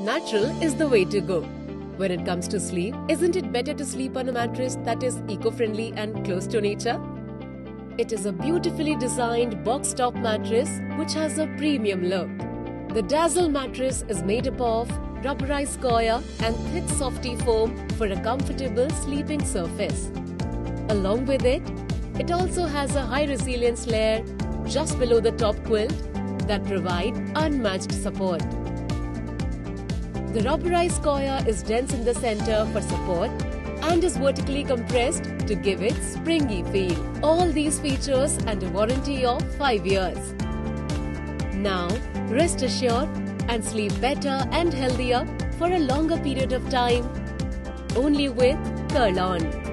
Natural is the way to go. When it comes to sleep, isn't it better to sleep on a mattress that is eco-friendly and close to nature? It is a beautifully designed box-top mattress which has a premium look. The Dazzle mattress is made up of rubberized coir and thick softy foam for a comfortable sleeping surface. Along with it, it also has a high resilience layer just below the top quilt that provide unmatched support. The rubberized coir is dense in the center for support and is vertically compressed to give it springy feel. All these features and a warranty of 5 years. Now, rest assured and sleep better and healthier for a longer period of time only with Curlon.